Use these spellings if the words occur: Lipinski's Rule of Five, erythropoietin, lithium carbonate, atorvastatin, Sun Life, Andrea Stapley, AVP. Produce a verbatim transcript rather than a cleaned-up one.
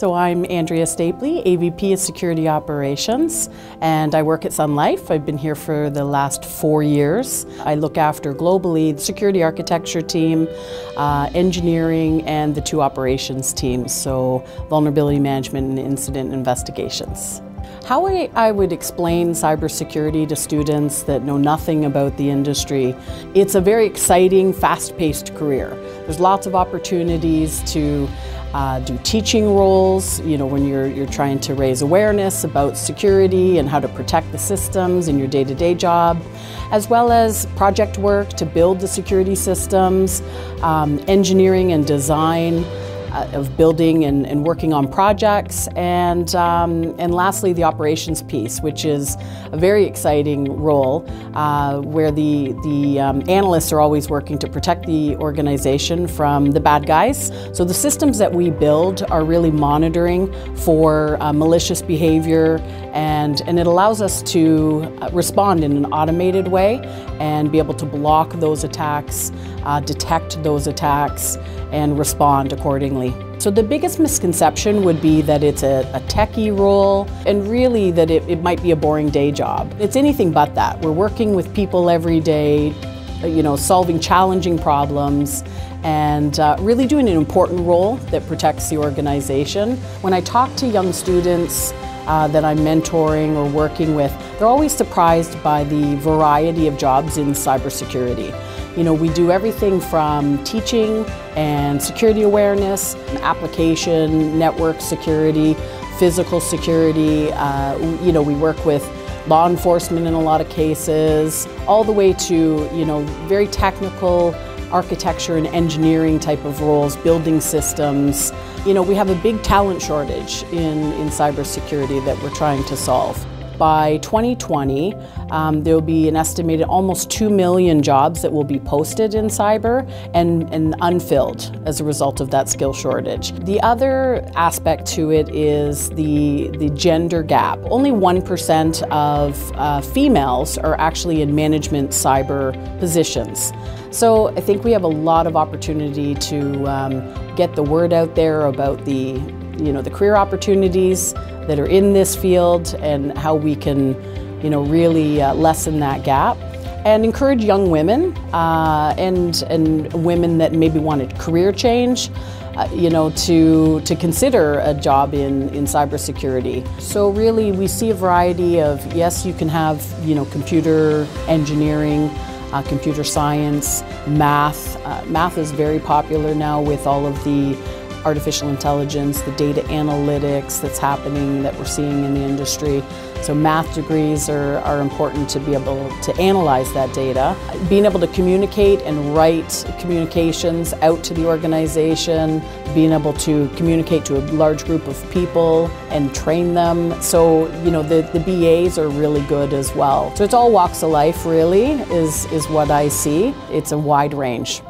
So I'm Andrea Stapley, A V P of Security Operations, and I work at Sun Life. I've been here for the last four years. I look after globally the security architecture team, uh, engineering, and the two operations teams, so vulnerability management and incident investigations. How I, I would explain cybersecurity to students that know nothing about the industry, it's a very exciting, fast-paced career. There's lots of opportunities to Uh, do teaching roles, you know, when you're, you're trying to raise awareness about security and how to protect the systems in your day-to-day job, as well as project work to build the security systems, um, engineering and design uh, of building and, and working on projects, and, um, and lastly the operations piece, which is a very exciting role uh, where the, the um, analysts are always working to protect the organization from the bad guys. So the systems that we build are really monitoring for uh, malicious behavior, and, and it allows us to respond in an automated way and be able to block those attacks, uh, detect those attacks, and respond accordingly. So the biggest misconception would be that it's a, a techie role, and really that it, it might be a boring day job. It's anything but that. We're working with people every day, you know, solving challenging problems, and uh, really doing an important role that protects the organization. When I talk to young students uh, that I'm mentoring or working with, they're always surprised by the variety of jobs in cybersecurity. You know, we do everything from teaching and security awareness, application, network security, physical security. Uh, you know, we work with law enforcement in a lot of cases, all the way to, you know, very technical architecture and engineering type of roles, building systems. You know, we have a big talent shortage in, in cybersecurity that we're trying to solve. By twenty twenty, um, there will be an estimated almost two million jobs that will be posted in cyber and, and unfilled as a result of that skill shortage. The other aspect to it is the, the gender gap. Only one percent of uh, females are actually in management cyber positions. So I think we have a lot of opportunity to um, get the word out there about the you know, the career opportunities that are in this field and how we can, you know, really uh, lessen that gap and encourage young women uh, and, and women that maybe want a career change, uh, you know, to, to consider a job in, in cybersecurity. So really we see a variety of, yes, you can have, you know, computer engineering, Uh, computer science, math. Uh, math is very popular now with all of the artificial intelligence, the data analytics that's happening that we're seeing in the industry. So math degrees are, are important to be able to analyze that data. Being able to communicate and write communications out to the organization, being able to communicate to a large group of people and train them. So, you know, the, the B As are really good as well. So it's all walks of life really is, is what I see. It's a wide range.